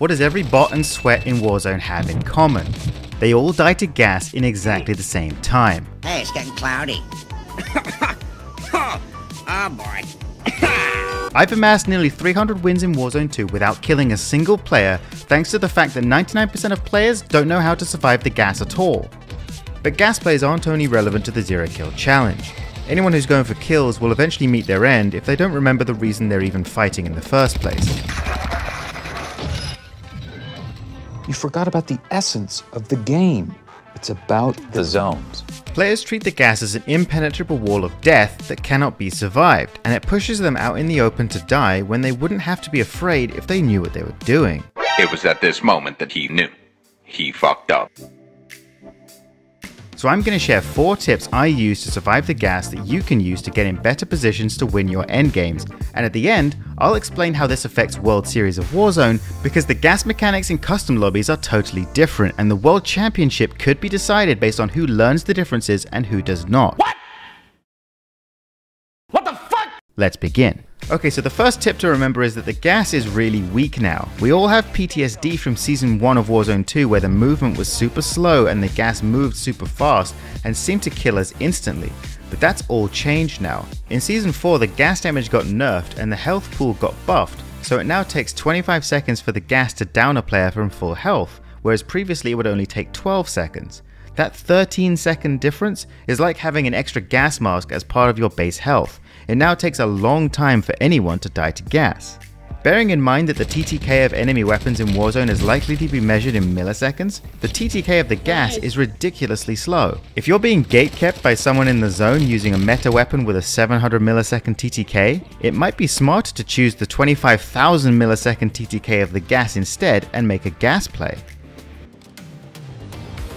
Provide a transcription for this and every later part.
What does every bot and sweat in Warzone have in common? They all die to gas in exactly the same time. Hey, it's getting cloudy. Oh boy. I've amassed nearly 300 wins in Warzone 2 without killing a single player, thanks to the fact that 99% of players don't know how to survive the gas at all. But gas plays aren't only relevant to the zero kill challenge. Anyone who's going for kills will eventually meet their end if they don't remember the reason they're even fighting in the first place. You forgot about the essence of the game. It's about the zones. Players treat the gas as an impenetrable wall of death that cannot be survived, and it pushes them out in the open to die when they wouldn't have to be afraid if they knew what they were doing. It was at this moment that he knew. He fucked up. So I'm going to share 4 tips I use to survive the gas that you can use to get in better positions to win your endgames, and at the end I'll explain how this affects World Series of Warzone, because the gas mechanics in custom lobbies are totally different and the World Championship could be decided based on who learns the differences and who does not. What the fuck? Let's begin. Okay, so the first tip to remember is that the gas is really weak now. We all have PTSD from Season 1 of Warzone 2 where the movement was super slow and the gas moved super fast and seemed to kill us instantly. But that's all changed now. In Season 4 the gas damage got nerfed and the health pool got buffed, so it now takes 25 seconds for the gas to down a player from full health, whereas previously it would only take 12 seconds. That 13-second difference is like having an extra gas mask as part of your base health. It now takes a long time for anyone to die to gas. Bearing in mind that the TTK of enemy weapons in Warzone is likely to be measured in milliseconds, the TTK of the gas is ridiculously slow. If you're being gatekept by someone in the zone using a meta weapon with a 700 millisecond TTK, it might be smarter to choose the 25,000 millisecond TTK of the gas instead and make a gas play.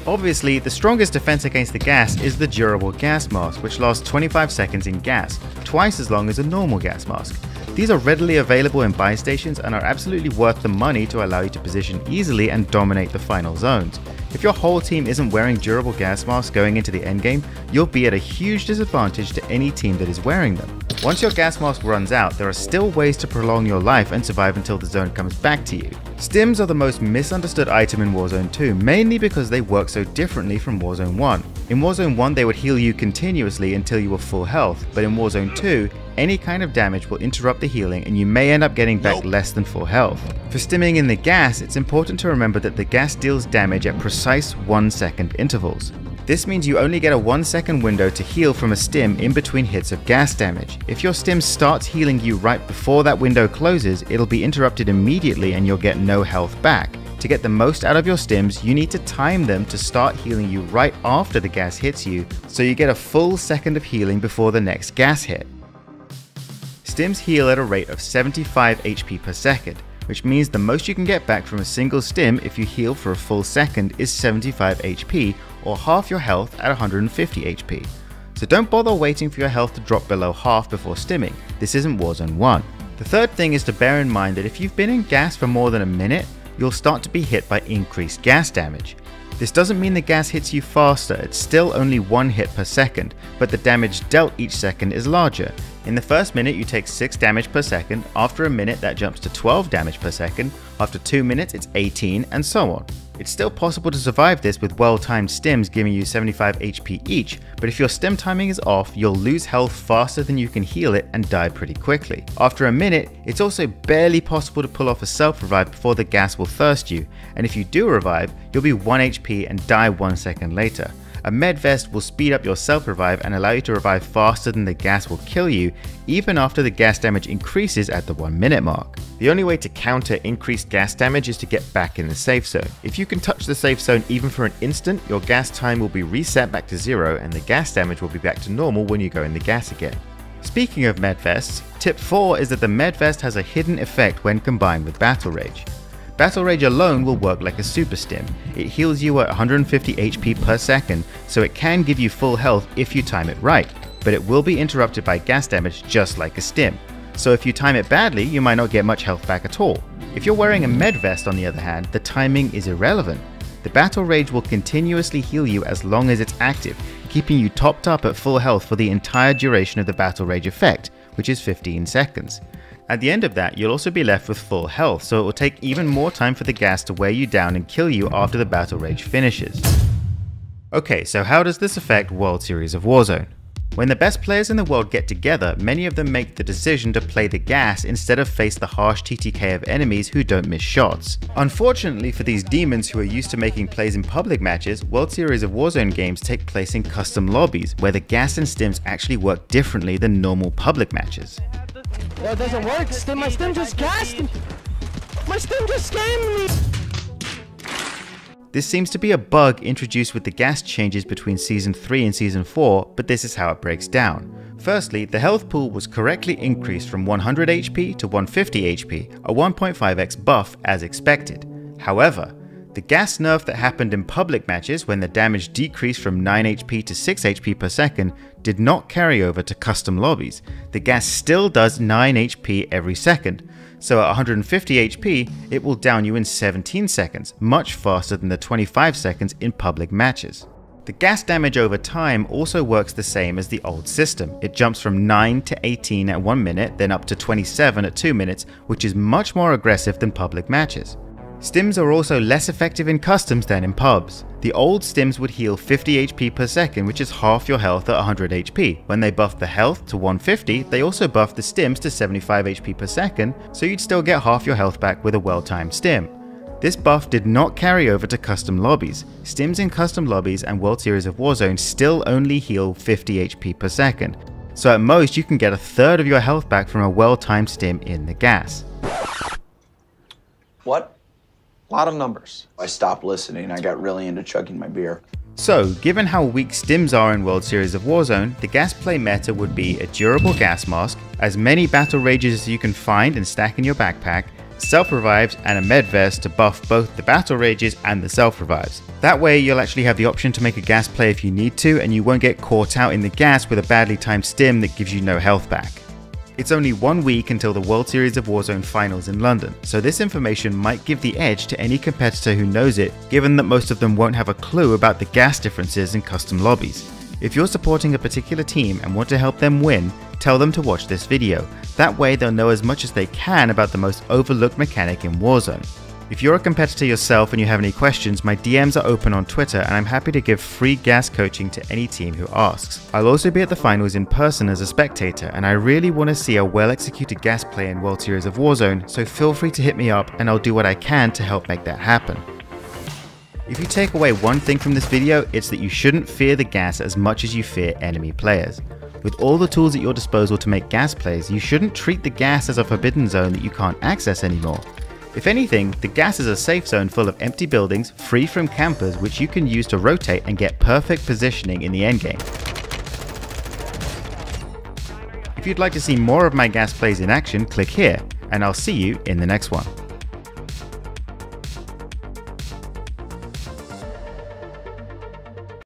Obviously, the strongest defense against the gas is the durable gas mask, which lasts 25 seconds in gas, twice as long as a normal gas mask. These are readily available in buy stations and are absolutely worth the money to allow you to position easily and dominate the final zones. If your whole team isn't wearing durable gas masks going into the endgame, you'll be at a huge disadvantage to any team that is wearing them. Once your gas mask runs out, there are still ways to prolong your life and survive until the zone comes back to you. Stims are the most misunderstood item in Warzone 2, mainly because they work so differently from Warzone 1. In Warzone 1 they would heal you continuously until you were full health, but in Warzone 2, any kind of damage will interrupt the healing and you may end up getting back less than full health. For stimming in the gas, it's important to remember that the gas deals damage at precise 1-second intervals. This means you only get a 1-second window to heal from a stim in between hits of gas damage. If your stim starts healing you right before that window closes, it'll be interrupted immediately and you'll get no health back. To get the most out of your stims, you need to time them to start healing you right after the gas hits you, so you get a full second of healing before the next gas hit. Stims heal at a rate of 75 HP per second, which means the most you can get back from a single stim if you heal for a full second is 75 HP, or half your health at 150 HP. So don't bother waiting for your health to drop below half before stimming. This isn't Warzone 1. The third thing is to bear in mind that if you've been in gas for more than a minute, you'll start to be hit by increased gas damage. This doesn't mean the gas hits you faster, it's still only 1 hit per second, but the damage dealt each second is larger. In the first minute you take 6 damage per second, after a minute that jumps to 12 damage per second, after 2 minutes it's 18, and so on. It's still possible to survive this with well-timed stims giving you 75 HP each, but if your stim timing is off, you'll lose health faster than you can heal it and die pretty quickly. After a minute, it's also barely possible to pull off a self-revive before the gas will thirst you, and if you do revive, you'll be 1 HP and die 1 second later. A med vest will speed up your self-revive and allow you to revive faster than the gas will kill you, even after the gas damage increases at the 1-minute mark. The only way to counter increased gas damage is to get back in the safe zone. If you can touch the safe zone even for an instant, your gas time will be reset back to 0 and the gas damage will be back to normal when you go in the gas again. Speaking of med vests, tip 4 is that the med vest has a hidden effect when combined with Battle Rage. Battle Rage alone will work like a super stim. It heals you at 150 HP per second, so it can give you full health if you time it right, but it will be interrupted by gas damage just like a stim. So if you time it badly, you might not get much health back at all. If you're wearing a med vest on the other hand, the timing is irrelevant. The Battle Rage will continuously heal you as long as it's active, keeping you topped up at full health for the entire duration of the Battle Rage effect, which is 15 seconds. At the end of that, you'll also be left with full health, so it will take even more time for the gas to wear you down and kill you after the Battle Rage finishes. Okay, so how does this affect World Series of Warzone? When the best players in the world get together, many of them make the decision to play the gas instead of face the harsh TTK of enemies who don't miss shots. Unfortunately for these demons who are used to making plays in public matches, World Series of Warzone games take place in custom lobbies, where the gas and stims actually work differently than normal public matches. That doesn't work, my stim just gassed me! My stim just scammed me! This seems to be a bug introduced with the gas changes between Season 3 and Season 4, but this is how it breaks down. Firstly, the health pool was correctly increased from 100 HP to 150 HP, a 1.5x buff as expected. However, the gas nerf that happened in public matches when the damage decreased from 9 HP to 6 HP per second did not carry over to custom lobbies. The gas still does 9 HP every second. So at 150 HP, it will down you in 17 seconds, much faster than the 25 seconds in public matches. The gas damage over time also works the same as the old system. It jumps from 9 to 18 at 1 minute, then up to 27 at 2 minutes, which is much more aggressive than public matches. Stims are also less effective in customs than in pubs. The old stims would heal 50 HP per second, which is half your health at 100 HP. When they buffed the health to 150, they also buffed the stims to 75 HP per second, so you'd still get half your health back with a well-timed stim. This buff did not carry over to custom lobbies. Stims in custom lobbies and World Series of Warzone still only heal 50 HP per second, so at most you can get a third of your health back from a well-timed stim in the gas. What? A lot of numbers. I stopped listening. I got really into chugging my beer. So, given how weak stims are in World Series of Warzone, the gas play meta would be a durable gas mask, as many battle rages as you can find and stack in your backpack, self-revives, and a med vest to buff both the battle rages and the self-revives. That way, you'll actually have the option to make a gas play if you need to, and you won't get caught out in the gas with a badly timed stim that gives you no health back. It's only 1 week until the World Series of Warzone finals in London, so this information might give the edge to any competitor who knows it, given that most of them won't have a clue about the gas differences in custom lobbies. If you're supporting a particular team and want to help them win, tell them to watch this video. That way they'll know as much as they can about the most overlooked mechanic in Warzone. If you're a competitor yourself and you have any questions, my DMs are open on Twitter and I'm happy to give free gas coaching to any team who asks. I'll also be at the finals in person as a spectator, and I really want to see a well-executed gas play in World Series of Warzone, so feel free to hit me up and I'll do what I can to help make that happen. If you take away one thing from this video, it's that you shouldn't fear the gas as much as you fear enemy players. With all the tools at your disposal to make gas plays, you shouldn't treat the gas as a forbidden zone that you can't access anymore. If anything, the gas is a safe zone full of empty buildings, free from campers, which you can use to rotate and get perfect positioning in the endgame. If you'd like to see more of my gas plays in action, click here, and I'll see you in the next one.